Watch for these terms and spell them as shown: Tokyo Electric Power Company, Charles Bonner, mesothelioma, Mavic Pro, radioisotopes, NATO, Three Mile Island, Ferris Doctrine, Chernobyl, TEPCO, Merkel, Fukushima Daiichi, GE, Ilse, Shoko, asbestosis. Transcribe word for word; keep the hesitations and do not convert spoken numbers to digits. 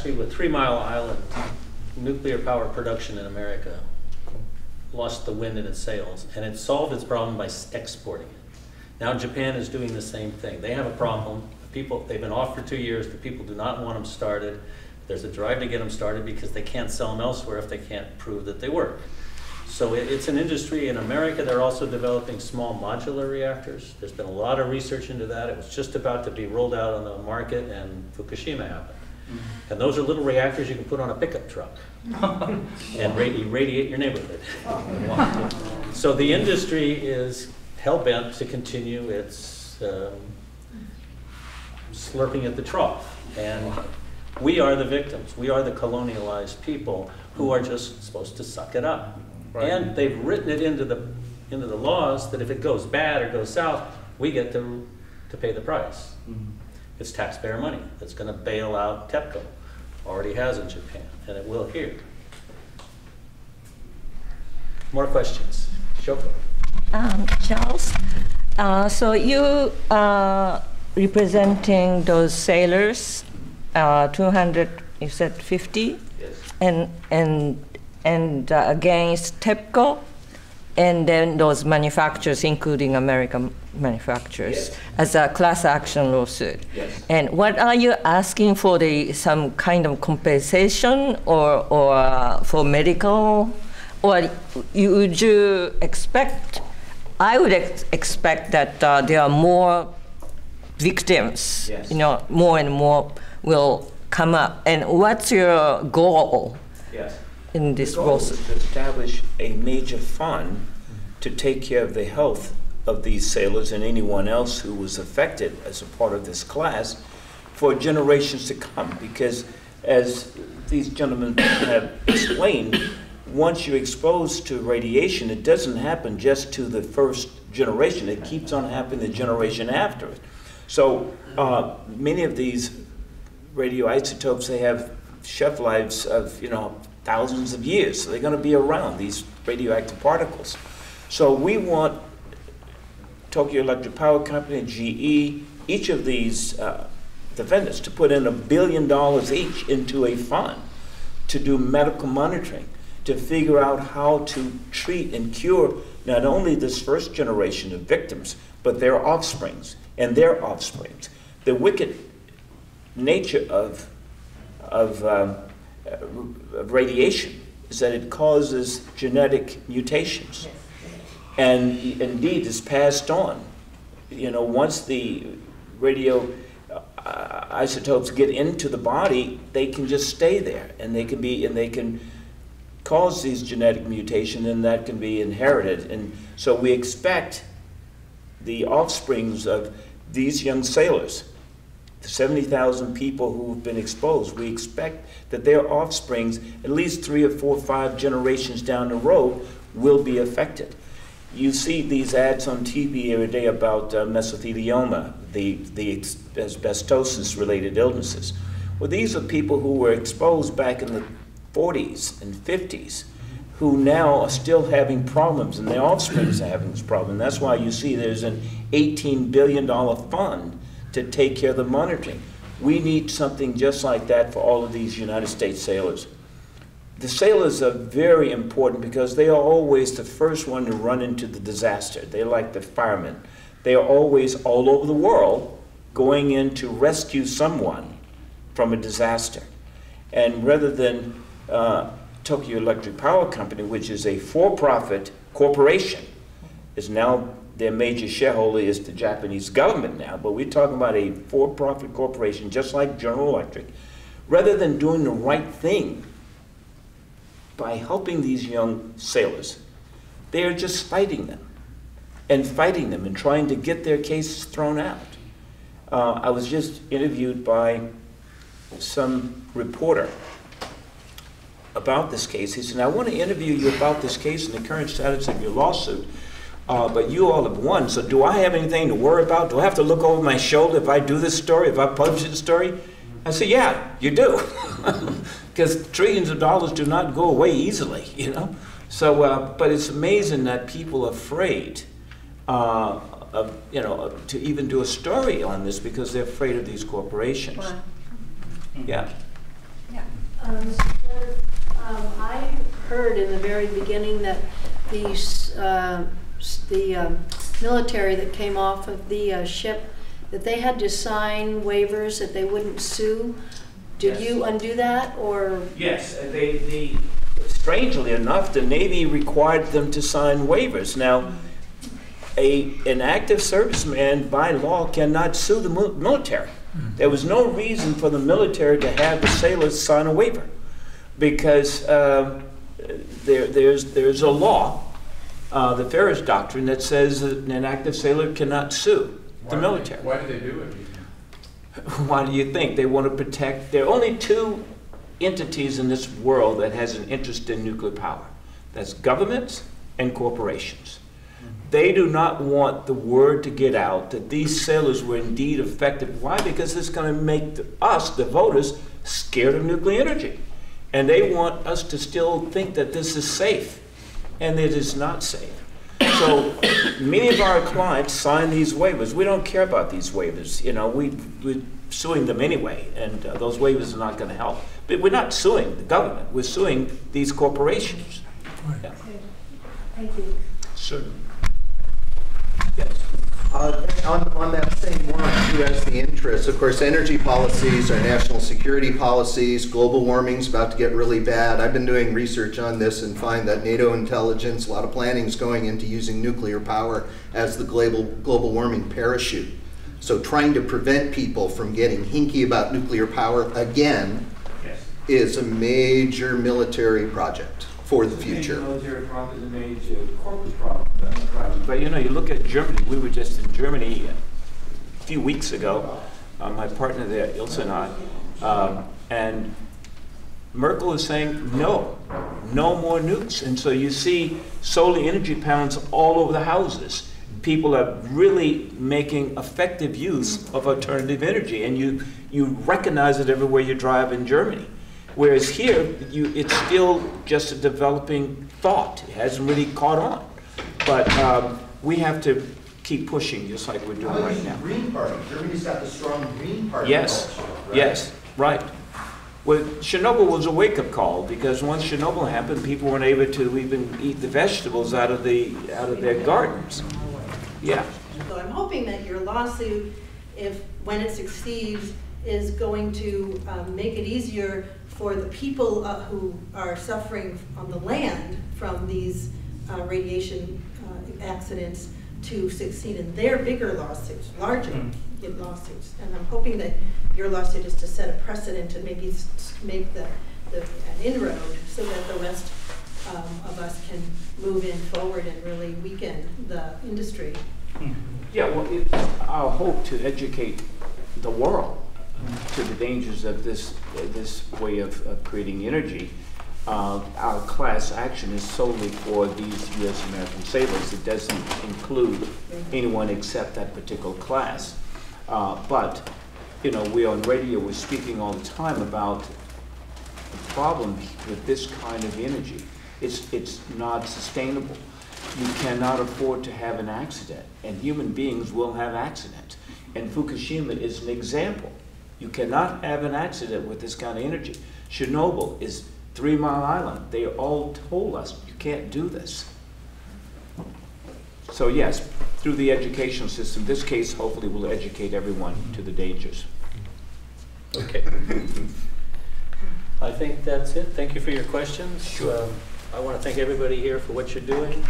actually with Three Mile Island, nuclear power production in America lost the wind in its sails, and it solved its problem by exporting it. Now Japan is doing the same thing. They have a problem. The people, they've been off for two years. The people do not want them started. There's a drive to get them started because they can't sell them elsewhere if they can't prove that they work. So it, it's an industry. In America, they're also developing small modular reactors. There's been a lot of research into that. It was just about to be rolled out on the market, and Fukushima happened. Mm-hmm. And those are little reactors you can put on a pickup truck and radi radiate your neighborhood. So the industry is hell-bent to continue its um, slurping at the trough. And we are the victims. We are the colonialized people who are just supposed to suck it up. Right. And they've written it into the, into the laws that if it goes bad or goes south, we get to, to pay the price. Mm-hmm. It's taxpayer money that's going to bail out TEPCO. Already has in Japan, and it will here. More questions? Shoko. Um, Charles, uh, so you are representing those sailors, uh, two hundred, you said fifty? Yes. And, and, and uh, against TEPCO, and then those manufacturers, including American manufacturers, yes, as a class action lawsuit. Yes. And what are you asking for? The some kind of compensation, or or uh, for medical, or you, would you expect? I would ex expect that uh, there are more victims. Yes. You know, more and more will come up. And what's your goal? Yes. In this process, to establish a major fund to take care of the health of these sailors and anyone else who was affected as a part of this class for generations to come. Because as these gentlemen have explained, once you're exposed to radiation, it doesn't happen just to the first generation. It keeps on happening the generation after it. So uh, many of these radioisotopes, they have shelf lives of, you know, thousands of years, so they're going to be around, these radioactive particles. So we want Tokyo Electric Power Company, G E, each of these uh, defendants to put in a billion dollars each into a fund to do medical monitoring, to figure out how to treat and cure not only this first generation of victims, but their offsprings and their offsprings. The wicked nature of, of um, Uh, radiation is that it causes genetic mutations, and indeed is passed on. You know, once the radio uh, isotopes get into the body, they can just stay there, and they can be, and they can cause these genetic mutations, and that can be inherited. And so we expect the offsprings of these young sailors, the seventy thousand people who've been exposed, we expect that their offsprings, at least three or four or five generations down the road, will be affected. You see these ads on T V every day about uh, mesothelioma, the, the asbestosis-related illnesses. Well, these are people who were exposed back in the forties and fifties, who now are still having problems, and their offsprings are having this problem. And that's why you see there's an eighteen billion dollar fund to take care of the monitoring. We need something just like that for all of these United States sailors. The sailors are very important because they are always the first one to run into the disaster. They're like the firemen. They are always all over the world going in to rescue someone from a disaster. And rather than uh, Tokyo Electric Power Company, which is a for-profit corporation, is now their major shareholder is the Japanese government now, but we're talking about a for-profit corporation just like General Electric. Rather than doing the right thing by helping these young sailors, they are just fighting them and fighting them and trying to get their cases thrown out. Uh, I was just interviewed by some reporter about this case. He said, I want to interview you about this case and the current status of your lawsuit. Uh, but you all have won, so do I have anything to worry about? Do I have to look over my shoulder if I do this story, if I publish this story? I say, yeah, you do. Because trillions of dollars do not go away easily, you know? So, uh, but it's amazing that people are afraid uh, of, you know, to even do a story on this because they're afraid of these corporations. Yeah. Yeah. Um, so, um, I heard in the very beginning that these, uh, the um, military that came off of the uh, ship, that they had to sign waivers that they wouldn't sue. Did yes. you undo that, or? Yes, they, they, strangely enough, the Navy required them to sign waivers. Now, a, an active serviceman by law cannot sue the military. There was no reason for the military to have the sailors sign a waiver, because uh, there, there's, there's a law, uh, the Ferris Doctrine, that says that an active sailor cannot sue the why military. They, why do they do it? Why do you think? They want to protect. There are only two entities in this world that has an interest in nuclear power. That's governments and corporations. They do not want the word to get out that these sailors were indeed affected. Why? Because it's going to make the, us, the voters, scared of nuclear energy. And they want us to still think that this is safe, and it is not safe. So many of our clients sign these waivers. We don't care about these waivers. You know, we, we're suing them anyway, and uh, those waivers are not going to help. But we're not suing the government. We're suing these corporations. Right. Yeah. Okay. Thank you. Certainly. Yes. Uh, on, on that same line, who has the interest? Of course, energy policies are national security policies. Global warming's about to get really bad. I've been doing research on this and find that NATO intelligence, a lot of planning's going into using nuclear power as the global, global warming parachute. So trying to prevent people from getting hinky about nuclear power again yes. is a major military project for the future. Military problem is a major corporate problem. But you know, you look at Germany. We were just in Germany a few weeks ago, uh, my partner there, Ilse and I, um, and Merkel is saying no, no more nukes. And so you see solar energy panels all over the houses. People are really making effective use of alternative energy, and you, you recognize it everywhere you drive in Germany. Whereas here, you, it's still just a developing thought. It hasn't really caught on. But um, we have to keep pushing, just like we're doing well, right now. Green Party. Germany's got the strong Green Party. Yes, culture, right? yes, right. Well, Chernobyl was a wake-up call, because once Chernobyl happened, people weren't able to even eat the vegetables out of the out of their gardens. Yeah. So I'm hoping that your lawsuit, if when it succeeds, is going to um, make it easier for the people uh, who are suffering on the land from these uh, radiation. Accidents to succeed in their bigger lawsuits, larger mm-hmm. lawsuits. And I'm hoping that your lawsuit is to set a precedent to maybe make the, the, an inroad so that the rest um, of us can move in forward and really weaken the industry. Mm-hmm. Yeah, well, it's our hope to educate the world mm-hmm. to the dangers of this, uh, this way of, of creating energy. Uh, our class action is solely for these U S American sailors. It doesn't include anyone except that particular class. Uh, but, you know, we on radio, we're speaking all the time about the problem with this kind of energy. It's, it's not sustainable. You cannot afford to have an accident, and human beings will have accidents. And Fukushima is an example. You cannot have an accident with this kind of energy. Chernobyl is Three Mile Island. They all told us, you can't do this. So yes, through the education system, this case hopefully will educate everyone to the dangers. Okay. I think that's it. Thank you for your questions. Sure. Um, I want to thank everybody here for what you're doing.